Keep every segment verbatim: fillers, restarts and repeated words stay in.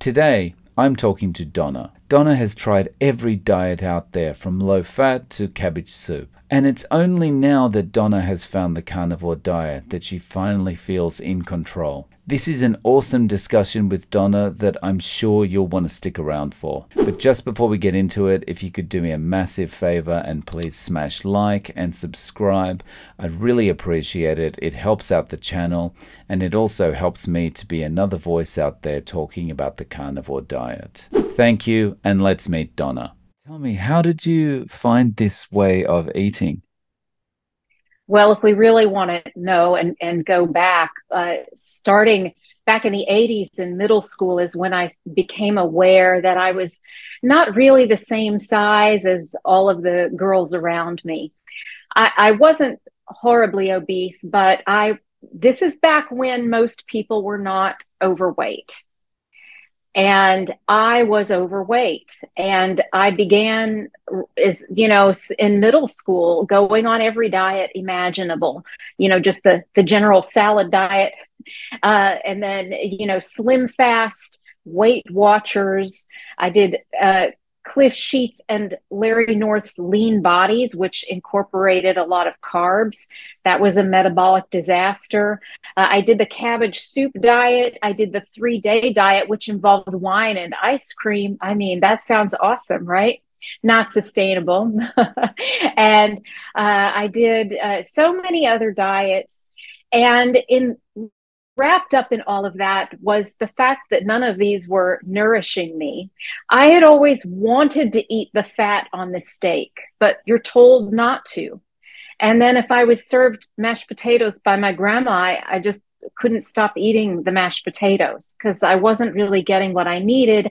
Today, I'm talking to Donna. Donna has tried every diet out there, from low fat to cabbage soup. And it's only now that Donna has found the carnivore diet that she finally feels in control. This is an awesome discussion with Donna that I'm sure you'll want to stick around for. But just before we get into it, if you could do me a massive favor and please smash like and subscribe. I really appreciate it. It helps out the channel and it also helps me to be another voice out there talking about the carnivore diet. Thank you, and let's meet Donna. Tell me, how did you find this way of eating? Well, if we really want to know and, and go back, uh, starting back in the eighties in middle school is when I became aware that I was not really the same size as all of the girls around me. I, I wasn't horribly obese, but I this is back when most people were not overweight. And I was overweight, and I began, as you know, in middle school, going on every diet imaginable, you know, just the, the general salad diet, uh, and then, you know, Slim Fast, Weight Watchers. I did uh, Cliff Sheets and Larry North's Lean Bodies, which incorporated a lot of carbs. That was a metabolic disaster. Uh, I did the cabbage soup diet. I did the three-day diet, which involved wine and ice cream. I mean, that sounds awesome, right? Not sustainable. And uh, I did uh, so many other diets. And in wrapped up in all of that was the fact that none of these were nourishing me. I had always wanted to eat the fat on the steak, but you're told not to. And then if I was served mashed potatoes by my grandma, I, I just couldn't stop eating the mashed potatoes because I wasn't really getting what I needed.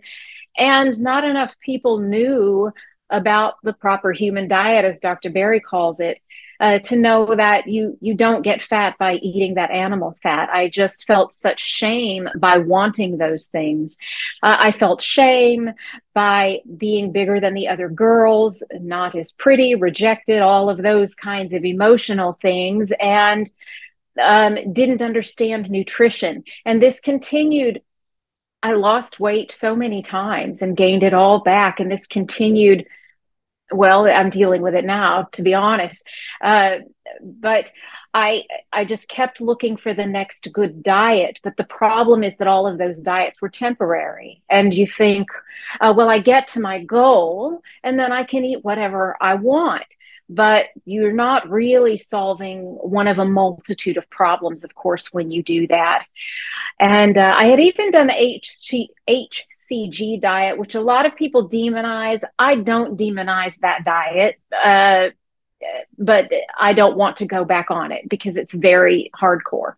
And not enough people knew about the proper human diet, as Doctor Berry calls it, uh, to know that you, you don't get fat by eating that animal fat. I just felt such shame by wanting those things. Uh, I felt shame by being bigger than the other girls, not as pretty, rejected, all of those kinds of emotional things, and um, didn't understand nutrition. And this continued. I lost weight so many times and gained it all back, and this continued. Well, I'm dealing with it now, to be honest. Uh, but I, I just kept looking for the next good diet. But the problem is that all of those diets were temporary. And you think, uh, well, I get to my goal and then I can eat whatever I want. But you're not really solving one of a multitude of problems, of course, when you do that. And uh, I had even done the H C G diet, which a lot of people demonize. I don't demonize that diet, uh, but I don't want to go back on it because it's very hardcore.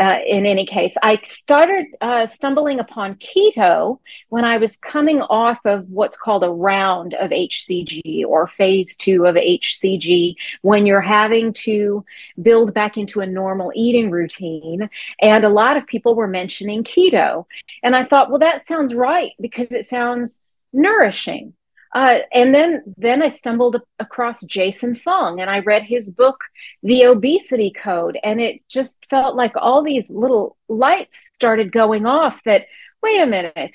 Uh, in any case, I started uh, stumbling upon keto when I was coming off of what's called a round of H C G or phase two of H C G, when you're having to build back into a normal eating routine. And a lot of people were mentioning keto. And I thought, well, that sounds right because it sounds nourishing. Uh, and then, then I stumbled across Jason Fung, and I read his book, The Obesity Code. And it just felt like all these little lights started going off that, wait a minute,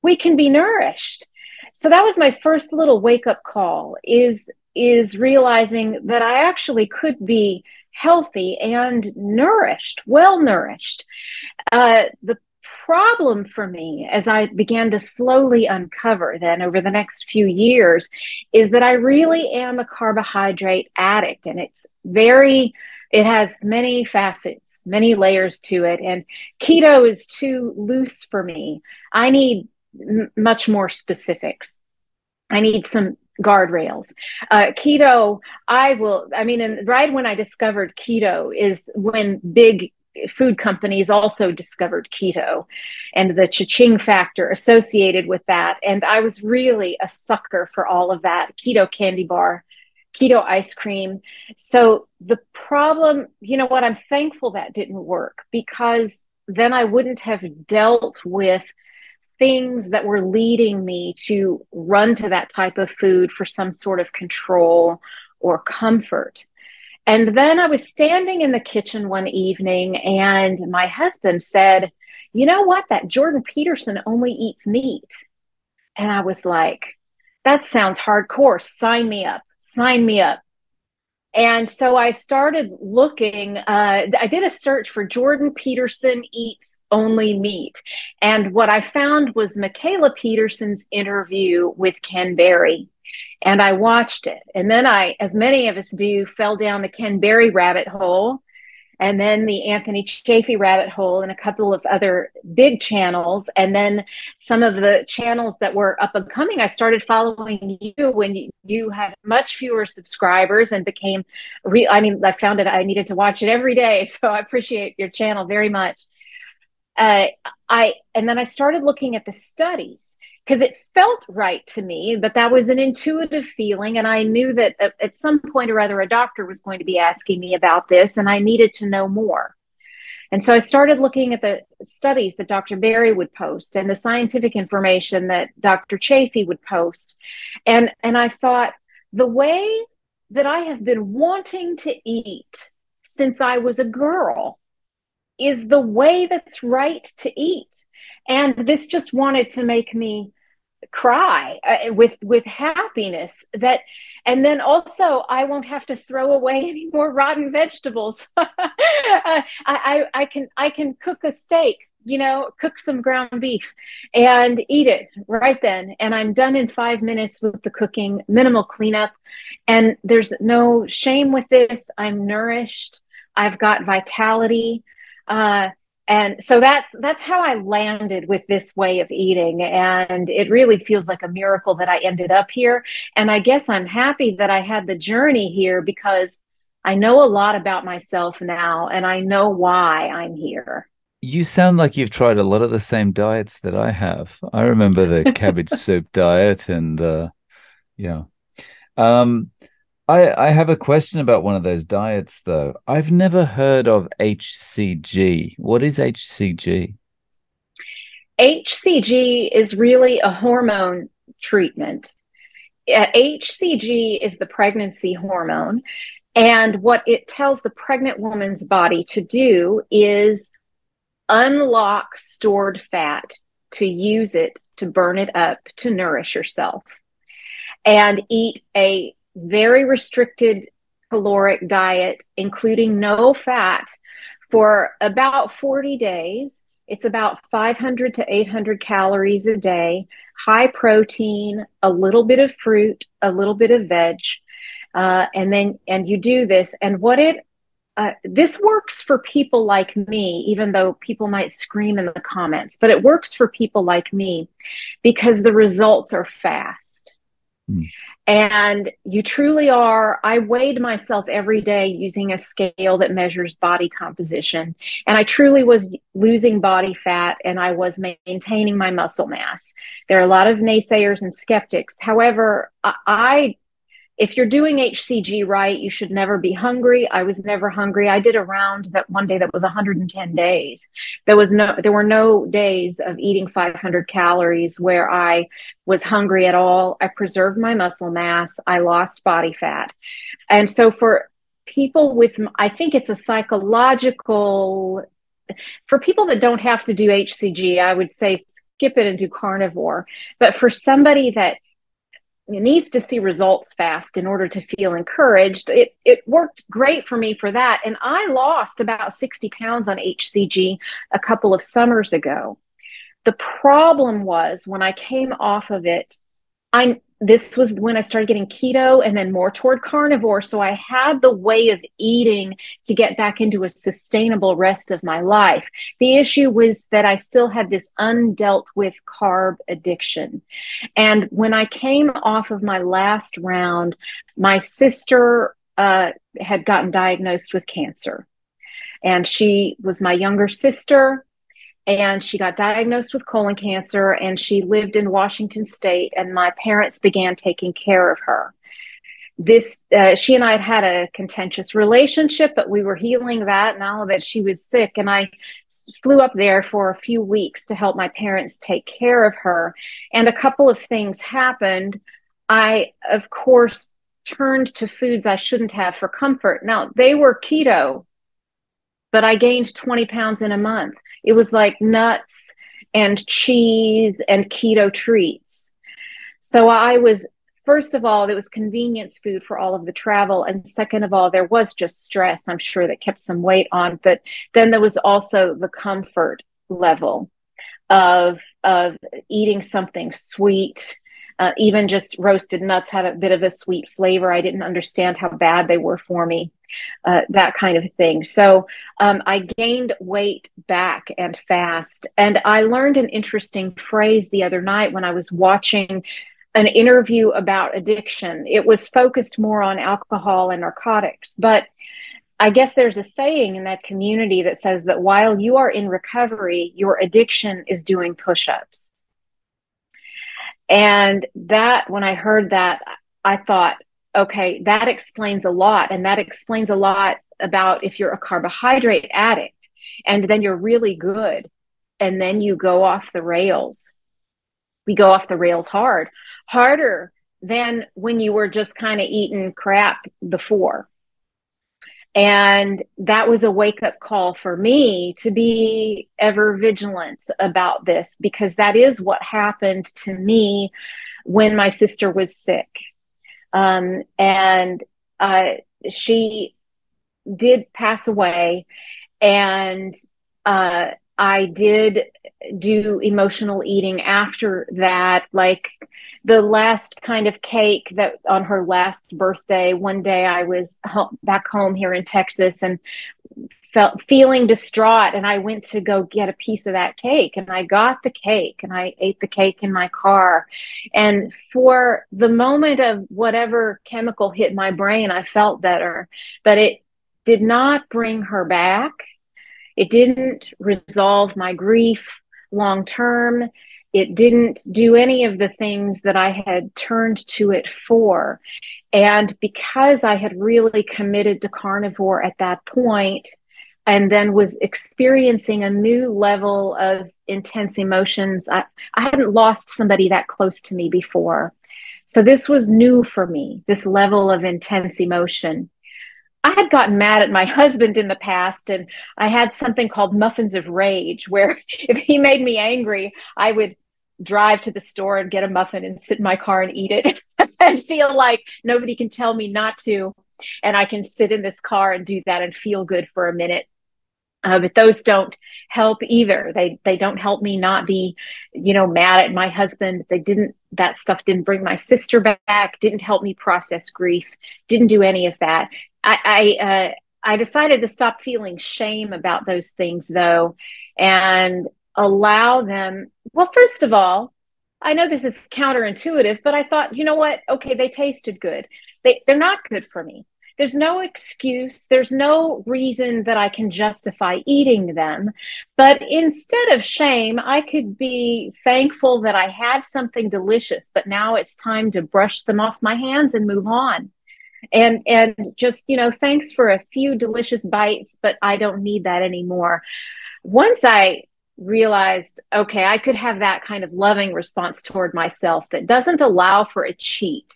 we can be nourished. So that was my first little wake up call, is, is realizing that I actually could be healthy and nourished, well nourished. Uh, the problem for me, as I began to slowly uncover then over the next few years, is that I really am a carbohydrate addict, and it's very, it has many facets, many layers to it, and keto is too loose for me. I need m- much more specifics. I need some guardrails. Uh, keto, I will, I mean, and right when I discovered keto is when big food companies also discovered keto and the cha-ching factor associated with that. And I was really a sucker for all of that. Keto candy bar, keto ice cream. So the problem, you know what, I'm thankful that didn't work, because then I wouldn't have dealt with things that were leading me to run to that type of food for some sort of control or comfort. And then I was standing in the kitchen one evening and my husband said, you know what? That Jordan Peterson only eats meat. And I was like, that sounds hardcore. Sign me up. Sign me up. And so I started looking, uh, I did a search for Jordan Peterson eats only meat. And what I found was Michaela Peterson's interview with Ken Berry. And I watched it. And then I, as many of us do, fell down the Ken Berry rabbit hole and then the Anthony Chafee rabbit hole and a couple of other big channels. And then some of the channels that were up and coming, I started following you when you had much fewer subscribers and became real. I mean, I found it, I needed to watch it every day. So I appreciate your channel very much. Uh, I, and then I started looking at the studies because it felt right to me, but that was an intuitive feeling. And I knew that at some point or other, a doctor was going to be asking me about this and I needed to know more. And so I started looking at the studies that Doctor Berry would post and the scientific information that Doctor Chafee would post. And, and I thought the way that I have been wanting to eat since I was a girl is the way that's right to eat. And this just wanted to make me cry uh, with, with happiness that, and then also I won't have to throw away any more rotten vegetables. I, I, I can, I can cook a steak, you know, cook some ground beef and eat it right then. And I'm done in five minutes with the cooking, minimal cleanup. And there's no shame with this. I'm nourished. I've got vitality. Uh, and so that's, that's how I landed with this way of eating. And it really feels like a miracle that I ended up here. And I guess I'm happy that I had the journey here because I know a lot about myself now and I know why I'm here. You sound like you've tried a lot of the same diets that I have. I remember the cabbage soup diet and, uh, yeah. Um, I, I have a question about one of those diets, though. I've never heard of H C G. What is H C G? H C G is really a hormone treatment. H C G is the pregnancy hormone. And what it tells the pregnant woman's body to do is unlock stored fat to use it to burn it up to nourish yourself and eat a very restricted caloric diet, including no fat, for about forty days. It's about five hundred to eight hundred calories a day, high protein, a little bit of fruit, a little bit of veg. Uh, and then, and you do this. And what it, uh, this works for people like me, even though people might scream in the comments, but it works for people like me because the results are fast. Mm. And you truly are. I weighed myself every day using a scale that measures body composition. And I truly was losing body fat and I was maintaining my muscle mass. There are a lot of naysayers and skeptics. However, I, if you're doing H C G right, you should never be hungry. I was never hungry. I did a round that one day that was one hundred ten days. There was no, there were no days of eating five hundred calories where I was hungry at all. I preserved my muscle mass. I lost body fat. And so for people with, I think it's a psychological, for people that don't have to do H C G, I would say skip it and do carnivore. But for somebody that it needs to see results fast in order to feel encouraged, It, it worked great for me for that. And I lost about sixty pounds on H C G a couple of summers ago. The problem was when I came off of it, I, this was when I started getting keto and then more toward carnivore. So I had the way of eating to get back into a sustainable rest of my life. The issue was that I still had this undealt with carb addiction. And when I came off of my last round, my sister uh, had gotten diagnosed with cancer. And she was my younger sister. And she got diagnosed with colon cancer and she lived in Washington State and my parents began taking care of her. This, uh, she and I had had a contentious relationship, but we were healing that now that she was sick. And I flew up there for a few weeks to help my parents take care of her. And a couple of things happened. I, of course, turned to foods I shouldn't have for comfort. Now, they were keto, but I gained twenty pounds in a month. It was like nuts and cheese and keto treats. So I was, first of all, there was convenience food for all of the travel. And second of all, there was just stress, I'm sure, that kept some weight on. But then there was also the comfort level of, of eating something sweet. Uh, even just roasted nuts had a bit of a sweet flavor. I didn't understand how bad they were for me, uh, that kind of thing. So um, I gained weight back and fast. And I learned an interesting phrase the other night when I was watching an interview about addiction. It was focused more on alcohol and narcotics, but I guess there's a saying in that community that says that while you are in recovery, your addiction is doing push-ups. And that, when I heard that, I thought, okay, that explains a lot. And that explains a lot about if you're a carbohydrate addict and then you're really good and then you go off the rails. We go off the rails hard, harder than when you were just kind of eating crap before. And that was a wake-up call for me to be ever vigilant about this, because that is what happened to me when my sister was sick. Um, and uh, she did pass away, and uh, I did do emotional eating after that, like the last kind of cake that on her last birthday. One day I was home, back home here in Texas, and felt feeling distraught. And I went to go get a piece of that cake, and I got the cake, and I ate the cake in my car. And for the moment of whatever chemical hit my brain, I felt better, but it did not bring her back. It didn't resolve my grief long term. It didn't do any of the things that I had turned to it for. And because I had really committed to carnivore at that point, and then was experiencing a new level of intense emotions, I, I hadn't lost somebody that close to me before. So this was new for me, this level of intense emotion. I had gotten mad at my husband in the past, and I had something called muffins of rage, where if he made me angry, I would drive to the store and get a muffin and sit in my car and eat it and feel like nobody can tell me not to. And I can sit in this car and do that and feel good for a minute. Uh, but those don't help either. They, they don't help me not be, you know, mad at my husband. They didn't, that stuff didn't bring my sister back, didn't help me process grief, didn't do any of that. I, I, uh, I decided to stop feeling shame about those things, though, and allow them. Well, first of all, I know this is counterintuitive, but I thought, you know what? Okay, they tasted good. They, they're not good for me. There's no excuse. There's no reason that I can justify eating them. But instead of shame, I could be thankful that I had something delicious, but now it's time to brush them off my hands and move on. And, and just, you know, thanks for a few delicious bites, but I don't need that anymore. Once I realized, okay, I could have that kind of loving response toward myself that doesn't allow for a cheat,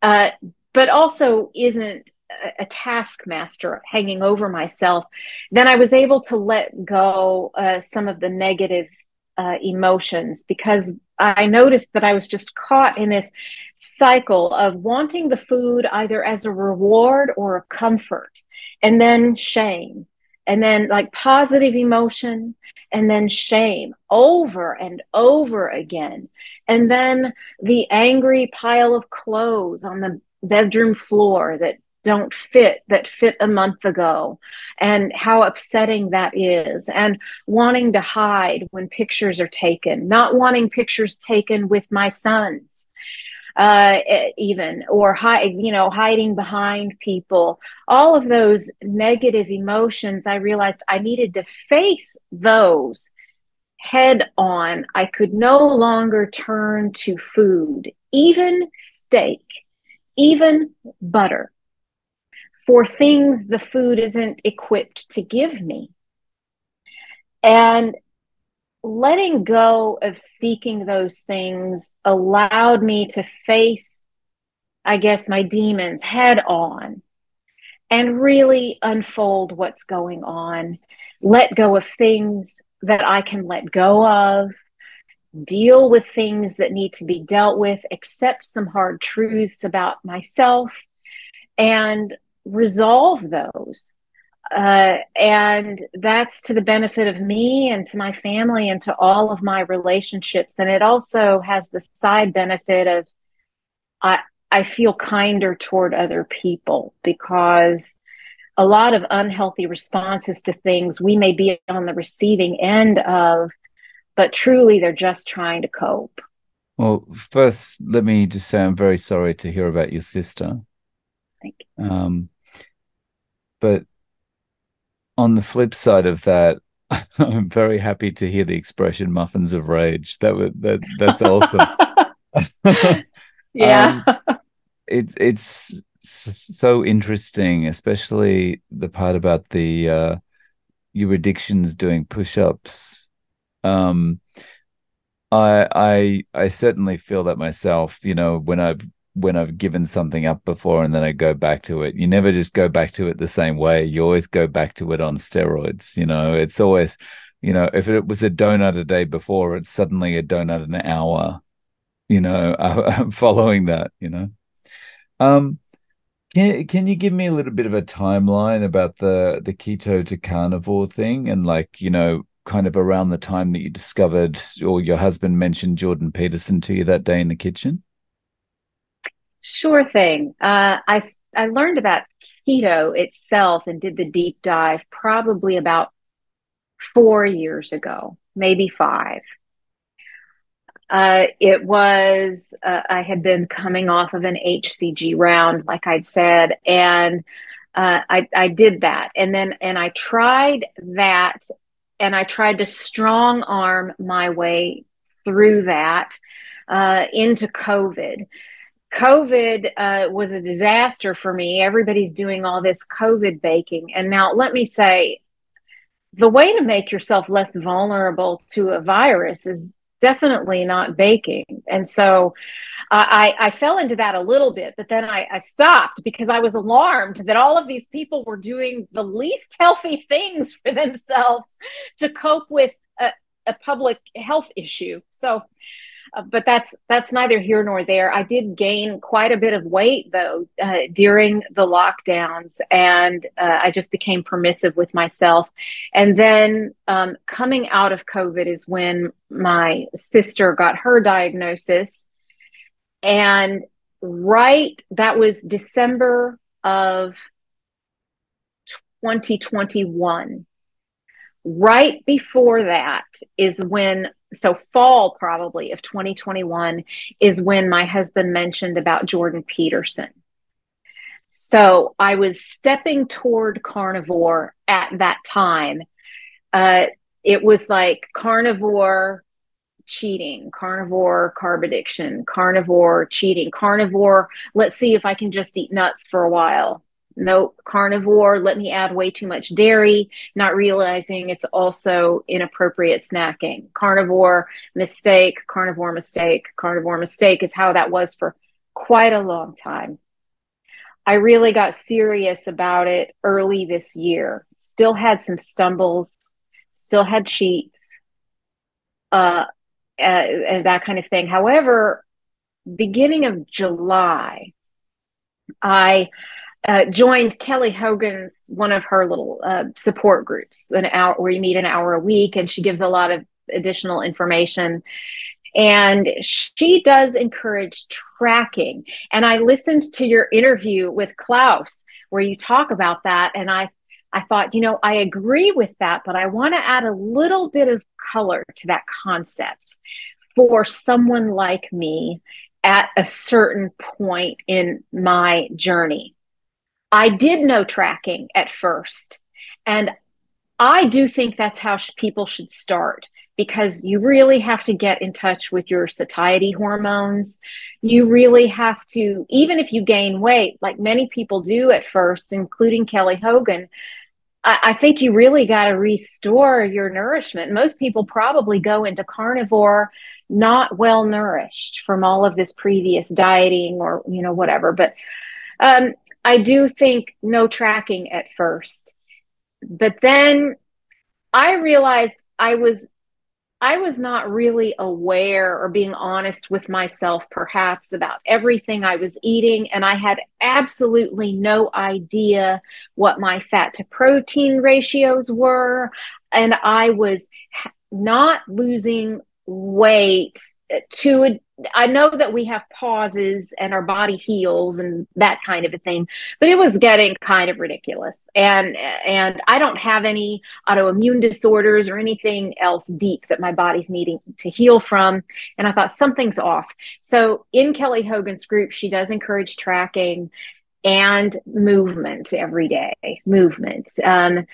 uh, but also isn't a, a taskmaster hanging over myself, then I was able to let go uh, some of the negative uh, emotions, because I noticed that I was just caught in this cycle of wanting the food either as a reward or a comfort, and then shame, and then like positive emotion, and then shame over and over again. And then the angry pile of clothes on the bedroom floor that don't fit, that fit a month ago, and how upsetting that is, and wanting to hide when pictures are taken, not wanting pictures taken with my sons, uh, even, or hi- you know, hiding behind people, all of those negative emotions. I realized I needed to face those head on. I could no longer turn to food, even steak, even butter, for things the food isn't equipped to give me. And letting go of seeking those things allowed me to face, I guess, my demons head on and really unfold what's going on, let go of things, that I can let go of, deal with things that need to be dealt with, accept some hard truths about myself, and resolve those. Uh, and that's to the benefit of me and to my family and to all of my relationships. And it also has the side benefit of I, I feel kinder toward other people, because a lot of unhealthy responses to things we may be on the receiving end of, but truly they're just trying to cope. Well, first, let me just say I'm very sorry to hear about your sister. Thank you. Um, but on the flip side of that, I'm very happy to hear the expression "muffins of rage." That would that that's awesome. Yeah, um, it, it's so interesting, especially the part about the uh, your addictions doing push-ups. Um, I I I certainly feel that myself. You know, when I've when I've given something up before and then I go back to it, you never just go back to it the same way. You always go back to it on steroids. You know, it's always, you know, if it was a donut a day before, it's suddenly a donut an hour. You know, I'm following that, you know. Um, can, can you give me a little bit of a timeline about the, the keto to carnivore thing, and like, you know, kind of around the time that you discovered or your husband mentioned Jordan Peterson to you that day in the kitchen? Sure thing. Uh, I, I learned about keto itself and did the deep dive probably about four years ago, maybe five. Uh, it was, uh, I had been coming off of an H C G round, like I'd said, and uh, I, I did that. And then, and I tried that, and I tried to strong arm my way through that uh, into COVID. COVID uh, was a disaster for me. Everybody's doing all this COVID baking. And now let me say, the way to make yourself less vulnerable to a virus is definitely not baking. And so uh, I, I fell into that a little bit, but then I, I stopped because I was alarmed that all of these people were doing the least healthy things for themselves to cope with a, a public health issue. So, uh, but that's, that's neither here nor there. I did gain quite a bit of weight though, uh, during the lockdowns, and uh, I just became permissive with myself. And then um, coming out of COVID is when my sister got her diagnosis, and right, that was December of twenty twenty-one. Right before that is when, so fall probably of twenty twenty-one is when my husband mentioned about Jordan Peterson. So I was stepping toward carnivore at that time. Uh, It was like carnivore cheating, carnivore carb addiction, carnivore cheating, carnivore, let's see if I can just eat nuts for a while. Nope, carnivore, let me add way too much dairy, not realizing it's also inappropriate snacking. Carnivore mistake, carnivore mistake, carnivore mistake is how that was for quite a long time. I really got serious about it early this year. Still had some stumbles, still had cheats, uh, uh, and that kind of thing. However, beginning of July, I uh, joined Kelly Hogan's, one of her little uh, support groups, an hour where you meet an hour a week, and she gives a lot of additional information. And she does encourage tracking. And I listened to your interview with Klaus where you talk about that, and I I thought, you know, I agree with that, but I want to add a little bit of color to that concept for someone like me at a certain point in my journey. I did no tracking at first, and I do think that's how sh- people should start, because you really have to get in touch with your satiety hormones. You really have to, even if you gain weight, like many people do at first, including Kelly Hogan, I think you really got to restore your nourishment. Most people probably go into carnivore not well nourished from all of this previous dieting or, you know, whatever. But um, I do think no tracking at first. But then I realized I was, I was not really aware or being honest with myself, perhaps, about everything I was eating. And I had absolutely no idea what my fat to protein ratios were. And I was not losing weight to a, I know that we have pauses and our body heals and that kind of a thing, but it was getting kind of ridiculous. And, and I don't have any autoimmune disorders or anything else deep that my body's needing to heal from. And I thought something's off. So in Kelly Hogan's group, she does encourage tracking and movement every day, movement. Um,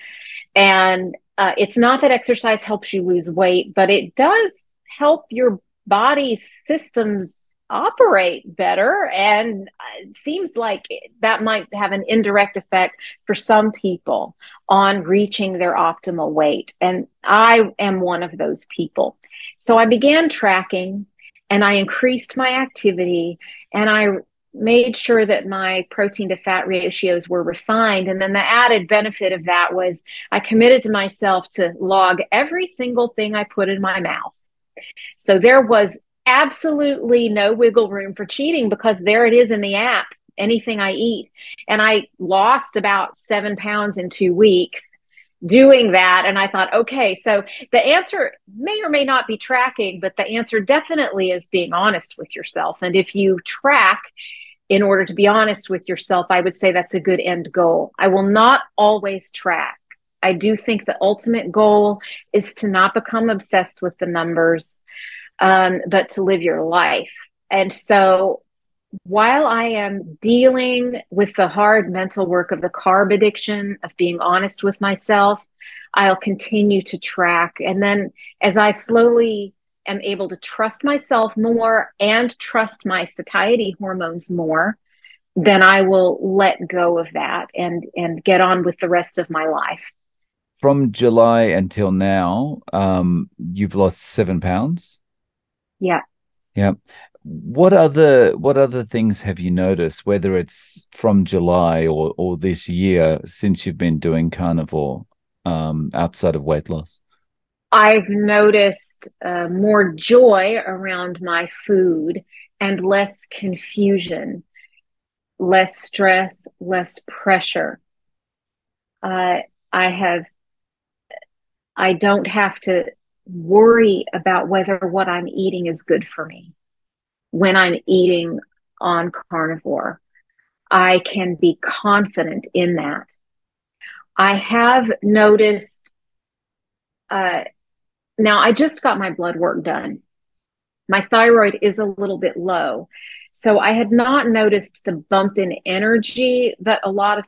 and uh, it's not that exercise helps you lose weight, but it does help your body systems operate better, and it seems like that might have an indirect effect for some people on reaching their optimal weight. And I am one of those people. So I began tracking, and I increased my activity, and I made sure that my protein to fat ratios were refined. And then the added benefit of that was I committed to myself to log every single thing I put in my mouth. So there was absolutely no wiggle room for cheating, because there it is in the app, anything I eat. And I lost about seven pounds in two weeks doing that. And I thought, okay, so the answer may or may not be tracking, but the answer definitely is being honest with yourself. And if you track in order to be honest with yourself, I would say that's a good end goal. I will not always track. I do think the ultimate goal is to not become obsessed with the numbers, um, but to live your life. And so while I am dealing with the hard mental work of the carb addiction, of being honest with myself, I'll continue to track. And then as I slowly am able to trust myself more and trust my satiety hormones more, then I will let go of that and, and get on with the rest of my life. From July until now, um, you've lost seven pounds. Yeah. Yeah. What other what other things have you noticed, whether it's from July or, or this year, since you've been doing carnivore, um, outside of weight loss? I've noticed uh, more joy around my food and less confusion, less stress, less pressure. Uh, I have, I don't have to worry about whether what I'm eating is good for me. When I'm eating on carnivore, I can be confident in that. I have noticed, uh, now I just got my blood work done. My thyroid is a little bit low. So I had not noticed the bump in energy that a lot of,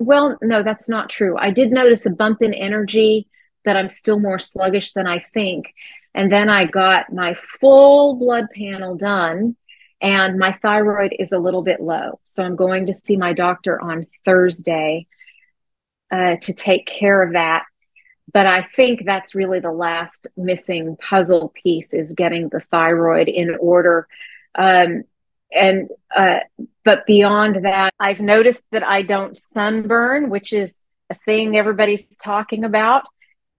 well, no, that's not true. I did notice a bump in energy, that I'm still more sluggish than I think. And then I got my full blood panel done, and my thyroid is a little bit low. So I'm going to see my doctor on Thursday uh, to take care of that. But I think that's really the last missing puzzle piece, is getting the thyroid in order. Um, and uh, but beyond that, I've noticed that I don't sunburn, which is a thing everybody's talking about.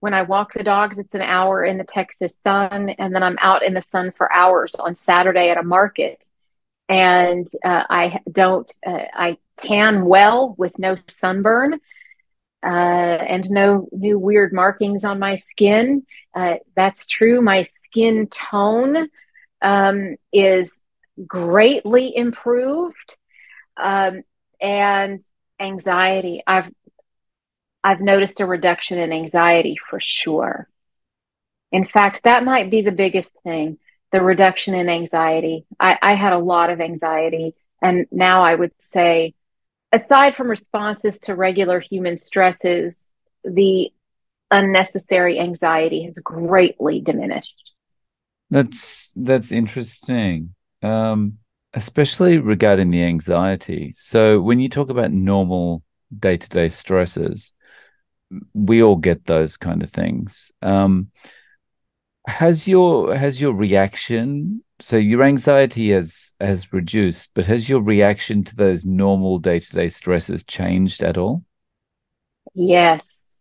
When I walk the dogs, it's an hour in the Texas sun, and then I'm out in the sun for hours on Saturday at a market. And uh, I don't, uh, I tan well with no sunburn uh, and no new weird markings on my skin. Uh, that's true. My skin tone um, is greatly improved, um, and anxiety. I've I've noticed a reduction in anxiety for sure. In fact, that might be the biggest thing, the reduction in anxiety. I, I had a lot of anxiety. And now I would say, aside from responses to regular human stresses, the unnecessary anxiety has greatly diminished. That's, that's interesting, um, especially regarding the anxiety. So when you talk about normal day-to-day stresses, we all get those kind of things. Um, has your has your reaction, so your anxiety has, has reduced, but has your reaction to those normal day-to-day stresses changed at all? Yes.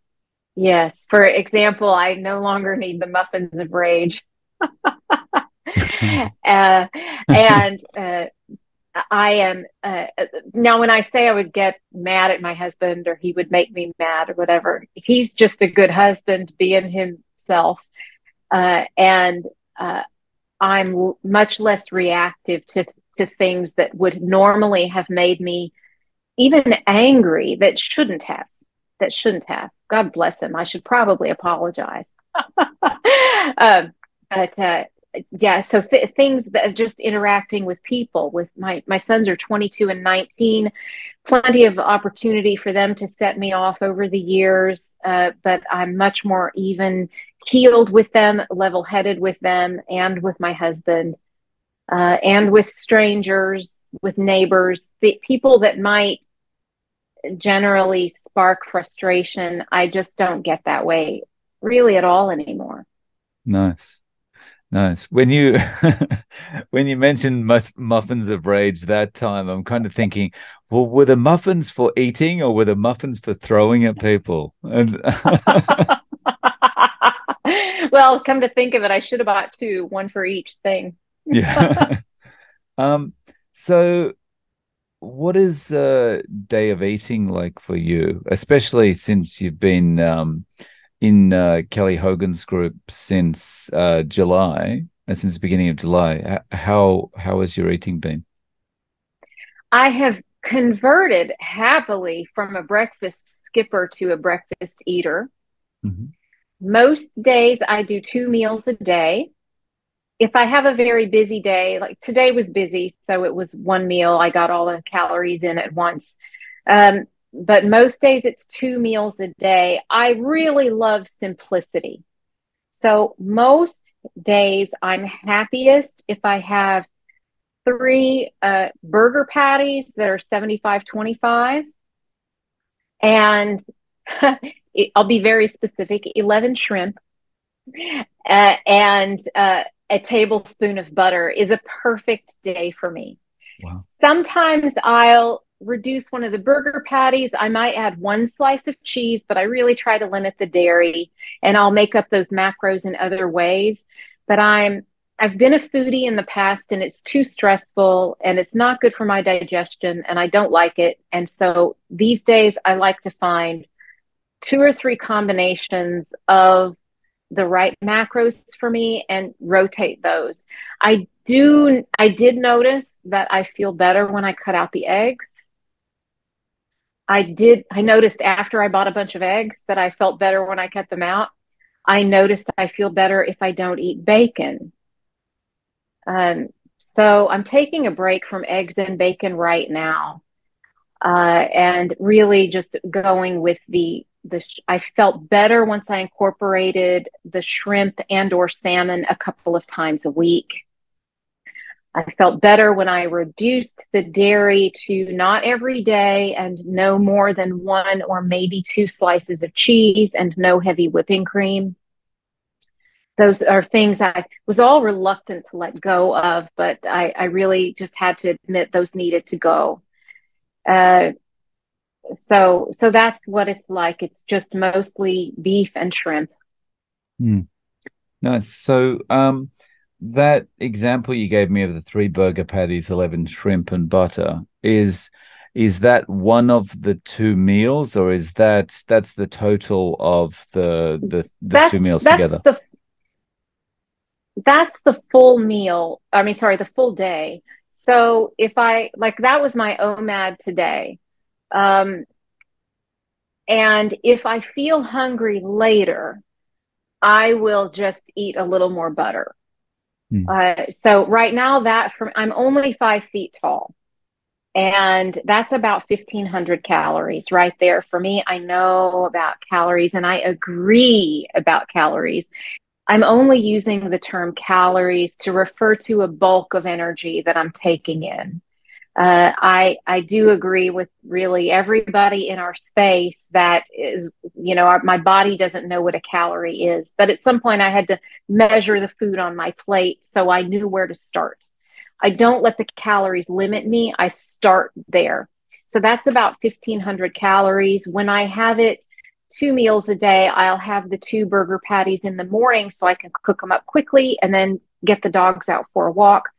Yes. For example, I no longer need the muffins of rage. uh, and uh, I am uh, now when I say I would get mad at my husband or he would make me mad or whatever, he's just a good husband being himself. Uh, and uh, I'm much less reactive to, to things that would normally have made me even angry that shouldn't have, that shouldn't have. God bless him. I should probably apologize. um, but uh, yeah, so th things that just interacting with people. With my my sons are twenty-two and nineteen, plenty of opportunity for them to set me off over the years. Uh, but I'm much more even keeled with them, level headed with them, and with my husband, uh, and with strangers, with neighbors, the people that might generally spark frustration. I just don't get that way really at all anymore. Nice. Nice. When you when you mentioned muffins of rage that time, I'm kind of thinking, well, were the muffins for eating or were the muffins for throwing at people? And well, come to think of it, I should have bought two, one for each thing. Yeah. Um, so what is a day of eating like for you, especially since you've been um, in uh, Kelly Hogan's group since uh, July, uh, since the beginning of July? How, how has your eating been? I have converted happily from a breakfast skipper to a breakfast eater. Mm-hmm. Most days I do two meals a day. If I have a very busy day, like today was busy, so it was one meal. I got all the calories in at once. Um, but most days it's two meals a day. I really love simplicity. So most days I'm happiest if I have three uh, burger patties that are seventy-five twenty-five. And I'll be very specific, eleven shrimp. Uh, and... Uh, a tablespoon of butter is a perfect day for me. Wow. Sometimes I'll reduce one of the burger patties. I might add one slice of cheese, but I really try to limit the dairy, and I'll make up those macros in other ways. But I'm, I've been a foodie in the past, and it's too stressful, and it's not good for my digestion, and I don't like it. And so these days I like to find two or three combinations of the right macros for me and rotate those. I do, I did notice that I feel better when I cut out the eggs. I did, I noticed after I bought a bunch of eggs that I felt better when I cut them out. I noticed I feel better if I don't eat bacon. Um, so I'm taking a break from eggs and bacon right now. Uh, and really just going with the The sh I felt better once I incorporated the shrimp and or salmon a couple of times a week. I felt better when I reduced the dairy to not every day and no more than one or maybe two slices of cheese and no heavy whipping cream. Those are things I was all reluctant to let go of, but I, I really just had to admit those needed to go. Uh, So, so that's what it's like. It's just mostly beef and shrimp. Mm. Nice. So, um, that example you gave me of the three burger patties, eleven shrimp and butter, is is that one of the two meals, or is that that's the total of the the, the that's, two meals that's together? The, that's the full meal. I mean, sorry, the full day. So, if I like, that was my O M A D today. Um, and if I feel hungry later, I will just eat a little more butter. Mm. Uh, so right now that from, I'm only five feet tall, and that's about fifteen hundred calories right there for me. I know about calories and I agree about calories. I'm only using the term calories to refer to a bulk of energy that I'm taking in. Uh, I, I do agree with really everybody in our space that is, you know, our, my body doesn't know what a calorie is, but at some point I had to measure the food on my plate, so I knew where to start. I don't let the calories limit me. I start there. So that's about fifteen hundred calories. When I have it two meals a day. I'll have the two burger patties in the morning so I can cook them up quickly and then get the dogs out for a walk.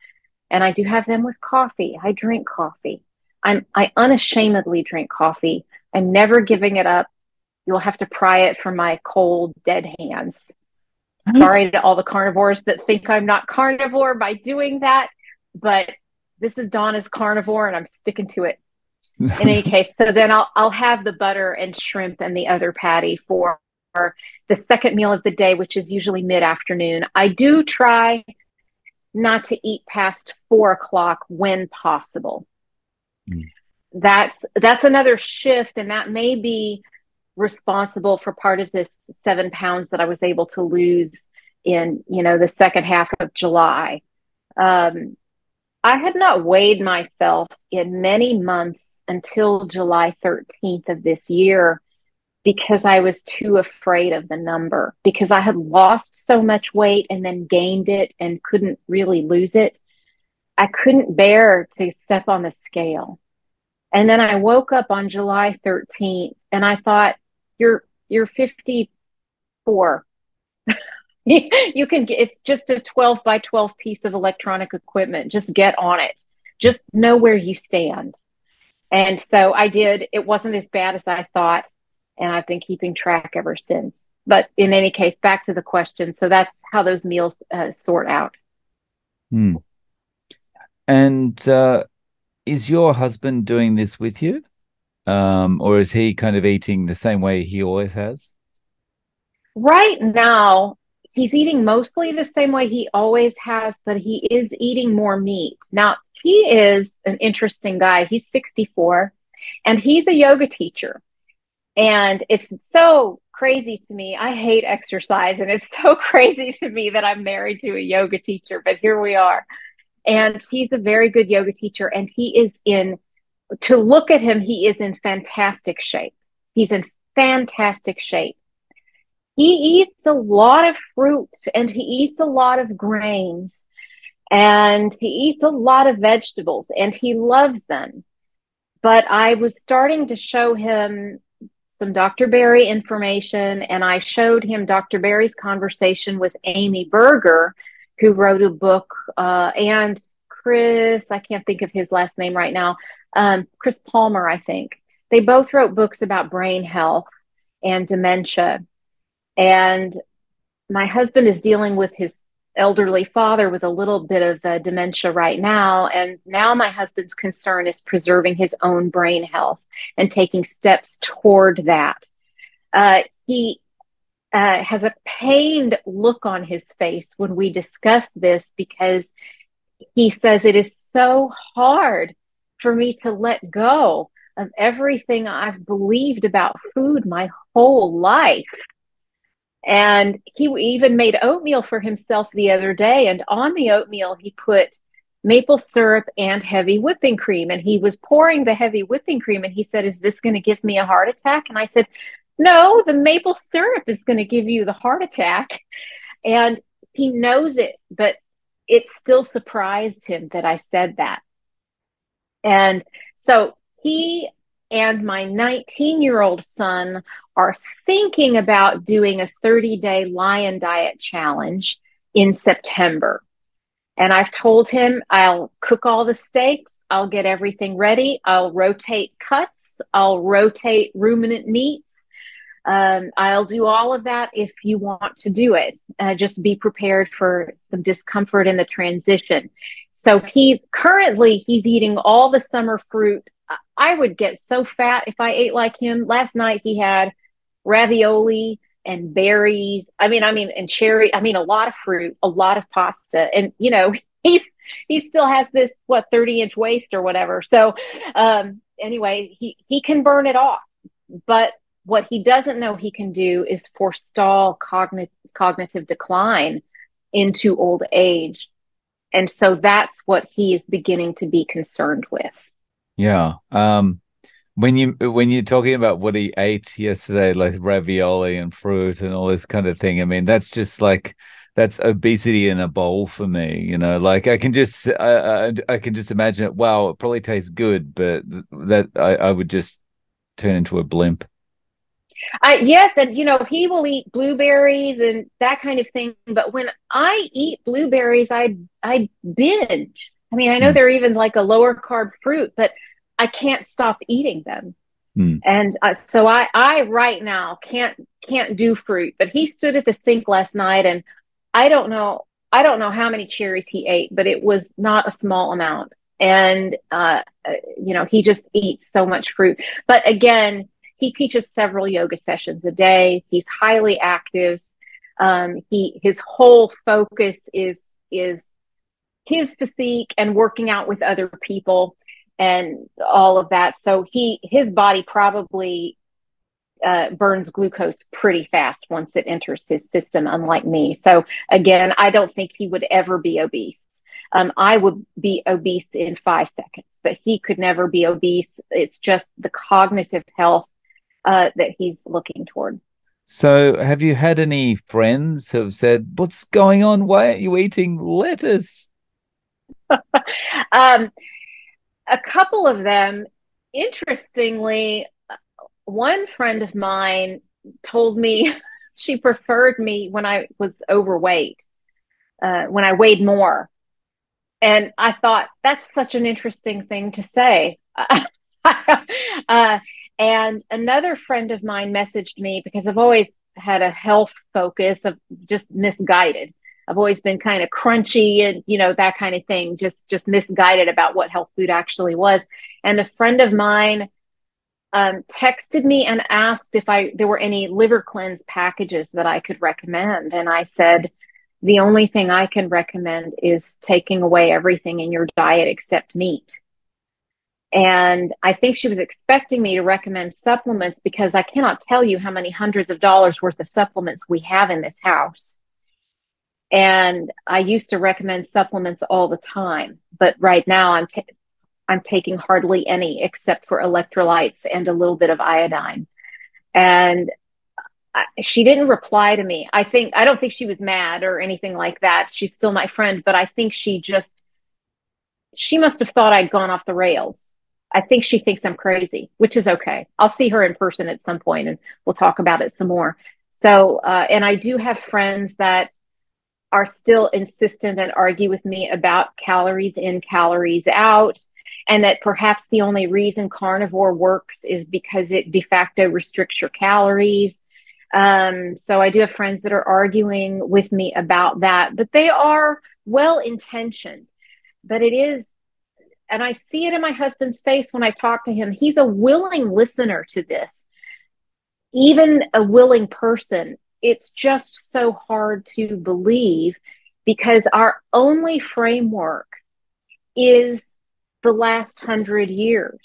And I do have them with coffee. I drink coffee. I'm, I unashamedly drink coffee. I'm never giving it up. You'll have to pry it from my cold, dead hands. Sorry to all the carnivores that think I'm not carnivore by doing that, but this is Donna's carnivore and I'm sticking to it in any case. So then I'll, I'll have the butter and shrimp and the other patty for the second meal of the day, which is usually mid-afternoon. I do try not to eat past four o'clock when possible. Mm. That's, that's another shift. And that may be responsible for part of this seven pounds that I was able to lose in, you know, the second half of July. Um, I had not weighed myself in many months until July thirteenth of this year because I was too afraid of the number, because I had lost so much weight and then gained it and couldn't really lose it. I couldn't bear to step on the scale. And then I woke up on July thirteenth and I thought, you're, you're fifty-four. You can get, it's just a twelve by twelve piece of electronic equipment. Just get on it. Just know where you stand. And so I did. It wasn't as bad as I thought. And I've been keeping track ever since. But in any case, back to the question. So that's how those meals uh, sort out. Hmm. And, uh, is your husband doing this with you? Um, or is he kind of eating the same way he always has? Right now, he's eating mostly the same way he always has, but he is eating more meat. Now, he is an interesting guy. He's sixty-four, and he's a yoga teacher. And it's so crazy to me. I hate exercise, and it's so crazy to me that I'm married to a yoga teacher, but here we are. And he's a very good yoga teacher, and he is in, to look at him, he is in fantastic shape. He's in fantastic shape. He eats a lot of fruit, and he eats a lot of grains, and he eats a lot of vegetables, and he loves them. But I was starting to show him some Doctor Berry information, and I showed him Doctor Berry's conversation with Amy Berger, who wrote a book, uh, and Chris, I can't think of his last name right now, um, Chris Palmer, I think. They both wrote books about brain health and dementia. And my husband is dealing with his elderly father with a little bit of uh, dementia right now. And now my husband's concern is preserving his own brain health and taking steps toward that. Uh, he Uh, has a pained look on his face when we discuss this, because he says, it is so hard for me to let go of everything I've believed about food my whole life. And he even made oatmeal for himself the other day. And on the oatmeal, he put maple syrup and heavy whipping cream. And he was pouring the heavy whipping cream. And he said, is this going to give me a heart attack? And I said, no, the maple syrup is going to give you the heart attack. And he knows it, but it still surprised him that I said that. And so he and my nineteen-year-old son are thinking about doing a thirty-day lion diet challenge in September. And I've told him I'll cook all the steaks. I'll get everything ready. I'll rotate cuts. I'll rotate ruminant meat. Um, I'll do all of that if you want to do it. Uh, just be prepared for some discomfort in the transition. So he's currently, he's eating all the summer fruit. I would get so fat if I ate like him. Last night he had ravioli and berries. I mean, I mean, and cherry. I mean, a lot of fruit, a lot of pasta. And, you know, he's, he still has this, what, thirty inch waist or whatever. So um, anyway, he, he can burn it off, but what he doesn't know he can do is forestall cognitive cognitive decline into old age. And so that's what he is beginning to be concerned with. Yeah. Um, when you, when you're talking about what he ate yesterday, like ravioli and fruit and all this kind of thing, I mean, that's just like, that's obesity in a bowl for me, you know, like I can just, I, I, I can just imagine it. Wow. It probably tastes good, but that I, I would just turn into a blimp. I, yes. And, you know, he will eat blueberries and that kind of thing. But when I eat blueberries, I, I binge. I mean, I know mm. they're even like a lower carb fruit, but I can't stop eating them. Mm. And uh, so I, I right now can't, can't do fruit, but he stood at the sink last night and I don't know, I don't know how many cherries he ate, but it was not a small amount. And, uh, you know, he just eats so much fruit. But again, he teaches several yoga sessions a day. He's highly active. Um, he, his whole focus is, is his physique and working out with other people and all of that. So he, his body probably, uh, burns glucose pretty fast once it enters his system, unlike me. So again, I don't think he would ever be obese. Um, I would be obese in five seconds, but he could never be obese. It's just the cognitive health uh, that he's looking toward. So have you had any friends who have said, what's going on? Why aren't you eating lettuce? um, a couple of them, interestingly, one friend of mine told me she preferred me when I was overweight, uh, when I weighed more. And I thought, that's such an interesting thing to say. uh, and another friend of mine messaged me because I've always had a health focus of just misguided. I've always been kind of crunchy and, you know, that kind of thing, just, just misguided about what health food actually was. And a friend of mine Um, texted me and asked if I there were any liver cleanse packages that I could recommend. And I said, the only thing I can recommend is taking away everything in your diet except meat. And I think she was expecting me to recommend supplements because I cannot tell you how many hundreds of dollars worth of supplements we have in this house. And I used to recommend supplements all the time, but right now I'm t- I'm taking hardly any except for electrolytes and a little bit of iodine. And I, she didn't reply to me. I think, I don't think she was mad or anything like that. She's still my friend, but I think she just, she must've thought I'd gone off the rails. I think she thinks I'm crazy, which is okay. I'll see her in person at some point and we'll talk about it some more. So, uh, and I do have friends that are still insistent and argue with me about calories in, calories out. And that perhaps the only reason carnivore works is because it de facto restricts your calories. Um, so I do have friends that are arguing with me about that, but they are well-intentioned. But it is, and I see it in my husband's face when I talk to him, he's a willing listener to this, even a willing person. It's just so hard to believe because our only framework is the last hundred years.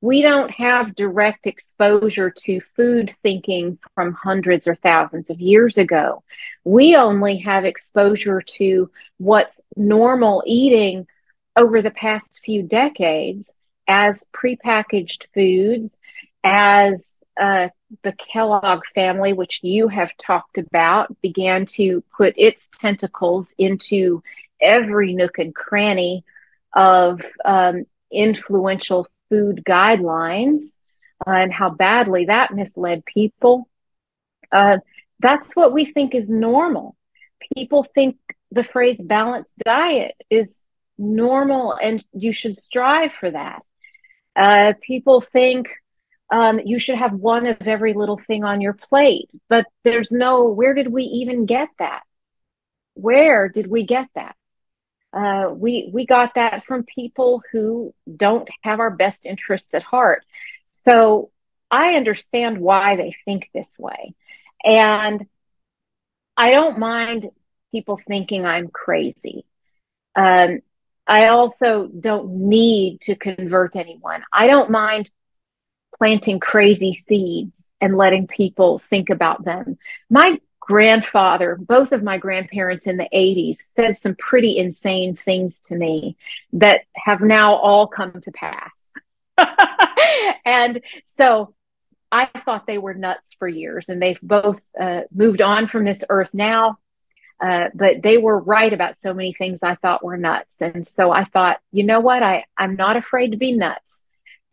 We don't have direct exposure to food thinking from hundreds or thousands of years ago. We only have exposure to what's normal eating over the past few decades as prepackaged foods, as uh, the Kellogg family, which you have talked about, began to put its tentacles into every nook and cranny of um, influential food guidelines uh, and how badly that misled people. Uh, that's what we think is normal. People think the phrase balanced diet is normal and you should strive for that. Uh, people think um, you should have one of every little thing on your plate, but there's no, where did we even get that? Where did we get that? Uh, we we got that from people who don't have our best interests at heart. So I understand why they think this way. And I don't mind people thinking I'm crazy. Um, I also don't need to convert anyone. I don't mind planting crazy seeds and letting people think about them. My grandfather, both of my grandparents in the eighties, said some pretty insane things to me that have now all come to pass. And so I thought they were nuts for years, and they've both uh, moved on from this earth now. Uh, but they were right about so many things I thought were nuts. And so I thought, you know what? I, I'm not afraid to be nuts.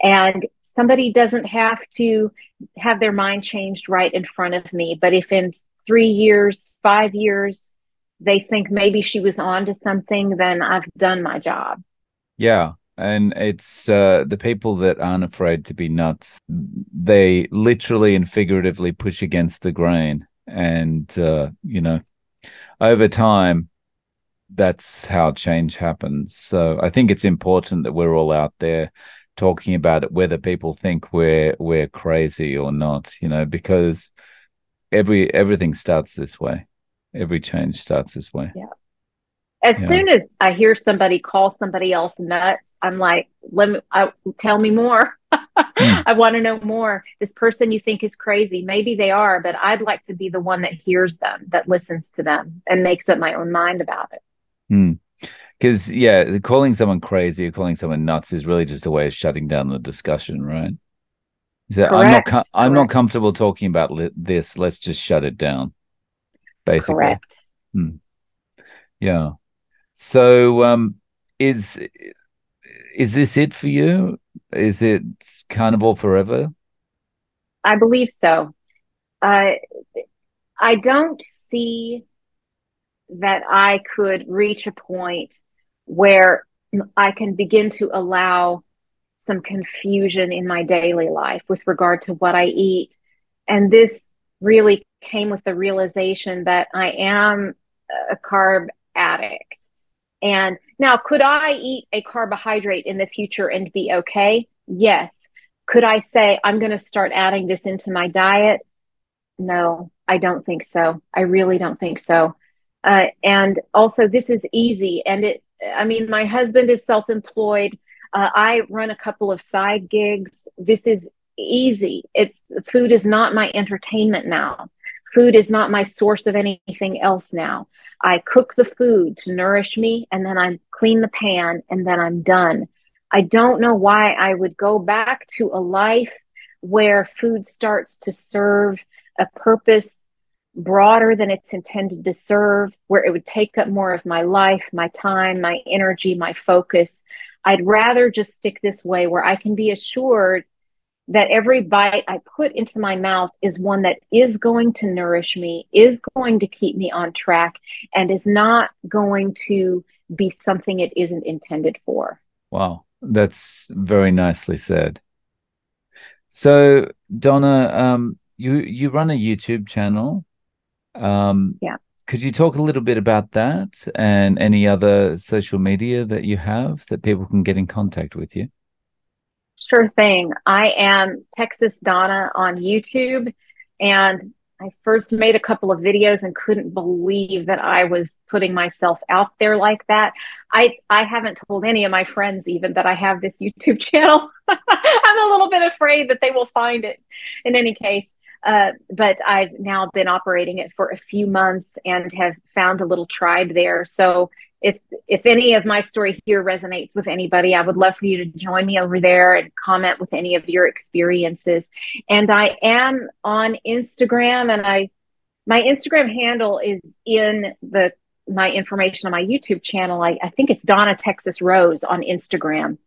And somebody doesn't have to have their mind changed right in front of me. But if in three years, five years, they think maybe she was on to something, then I've done my job. Yeah. And it's uh, the people that aren't afraid to be nuts. They literally and figuratively push against the grain. And, uh, you know, over time, that's how change happens. So I think it's important that we're all out there talking about it, whether people think we're we're crazy or not, you know, because every everything starts this way. Every change starts this way. Yeah. As yeah. soon as I hear somebody call somebody else nuts, I'm like, let me, I, tell me more. mm. I want to know more. This person you think is crazy, maybe they are, but I'd like to be the one that hears them, that listens to them, and makes up my own mind about it. Because, mm. yeah, calling someone crazy or calling someone nuts is really just a way of shutting down the discussion, right? So Correct. I'm not com- I'm Correct. not comfortable talking about li- this. Let's just shut it down, basically. Correct. Mm. Yeah. So um, is is this it for you? Is it carnivore forever? I believe so. Uh, I don't see that I could reach a point where I can begin to allow some confusion in my daily life with regard to what I eat. And this really came with the realization that I am a carb addict. And now, could I eat a carbohydrate in the future and be okay? Yes. Could I say, I'm going to start adding this into my diet? No, I don't think so. I really don't think so. Uh, and also, this is easy. And it, I mean, my husband is self-employed. Uh, I run a couple of side gigs. This is easy. It's food is not my entertainment now. Food is not my source of anything else now. I cook the food to nourish me, and then I clean the pan, and then I'm done. I don't know why I would go back to a life where food starts to serve a purpose broader than it's intended to serve, where it would take up more of my life, my time, my energy, my focus. I'd rather just stick this way where I can be assured that every bite I put into my mouth is one that is going to nourish me, is going to keep me on track, and is not going to be something it isn't intended for. Wow, that's very nicely said. So, Donna, um, you you run a YouTube channel. Um, yeah. Could you talk a little bit about that and any other social media that you have that people can get in contact with you? Sure thing. I am Texas Donna on YouTube, and I first made a couple of videos and couldn't believe that I was putting myself out there like that. I, I haven't told any of my friends even that I have this YouTube channel. I'm a little bit afraid that they will find it in any case. Uh, but I've now been operating it for a few months and have found a little tribe there. So if if any of my story here resonates with anybody, I would love for you to join me over there and comment with any of your experiences. And I am on Instagram, and I my Instagram handle is in the my information on my YouTube channel. I, I think it's Donna Texas Rose on Instagram.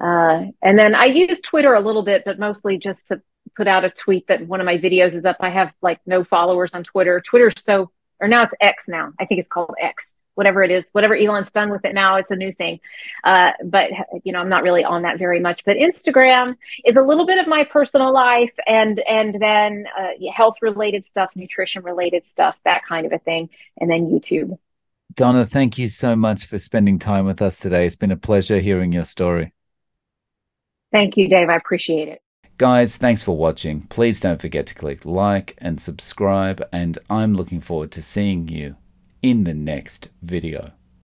Uh, and then I use Twitter a little bit, but mostly just to put out a tweet that one of my videos is up. I have like no followers on Twitter. Twitter's so, or now it's X now. I think it's called X, whatever it is, whatever Elon's done with it now, it's a new thing. Uh, but you know, I'm not really on that very much, but Instagram is a little bit of my personal life and, and then uh, health related stuff, nutrition related stuff, that kind of a thing. And then YouTube. Donna, thank you so much for spending time with us today. It's been a pleasure hearing your story. Thank you, Dave. I appreciate it. Guys, thanks for watching. Please don't forget to click like and subscribe, and I'm looking forward to seeing you in the next video.